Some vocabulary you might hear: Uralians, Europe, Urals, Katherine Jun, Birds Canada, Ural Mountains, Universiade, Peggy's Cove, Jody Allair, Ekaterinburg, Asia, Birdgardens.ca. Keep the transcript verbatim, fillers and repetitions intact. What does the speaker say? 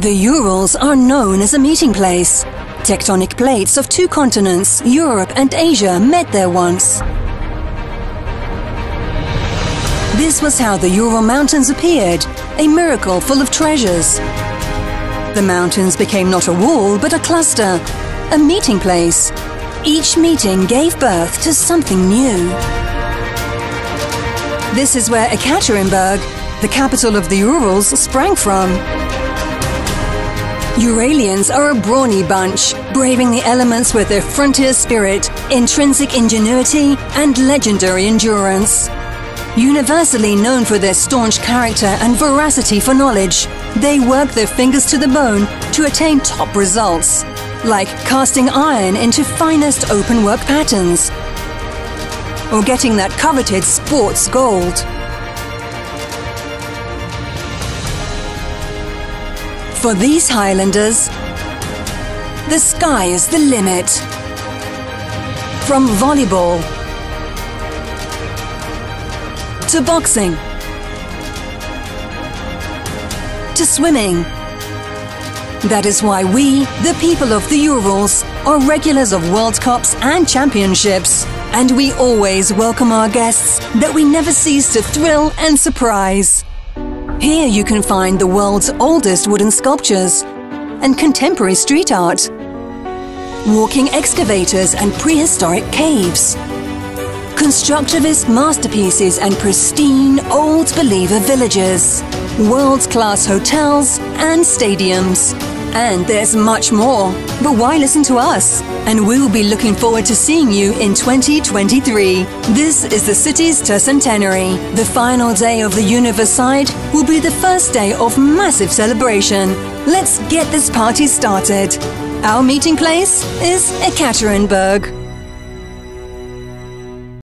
The Urals are known as a meeting place. Tectonic plates of two continents, Europe and Asia, met there once. This was how the Ural Mountains appeared, a miracle full of treasures. The mountains became not a wall, but a cluster, a meeting place. Each meeting gave birth to something new. This is where Ekaterinburg, the capital of the Urals, sprang from. Uralians are a brawny bunch, braving the elements with their frontier spirit, intrinsic ingenuity, and legendary endurance. Universally known for their staunch character and voracity for knowledge, they work their fingers to the bone to attain top results, like casting iron into finest openwork patterns, or getting that coveted sports gold. For these Highlanders, the sky is the limit. From volleyball to boxing to swimming. That is why we, the people of the Urals, are regulars of World Cups and Championships. And we always welcome our guests that we never cease to thrill and surprise. Here you can find the world's oldest wooden sculptures and contemporary street art, walking excavators and prehistoric caves, constructivist masterpieces and pristine old believer villages, world-class hotels and stadiums. And there's much more. But why listen to us? And we will be looking forward to seeing you in twenty twenty-three. This is the city's tercentenary. The final day of the Universiade will be the first day of massive celebration. Let's get this party started. Our meeting place is Ekaterinburg.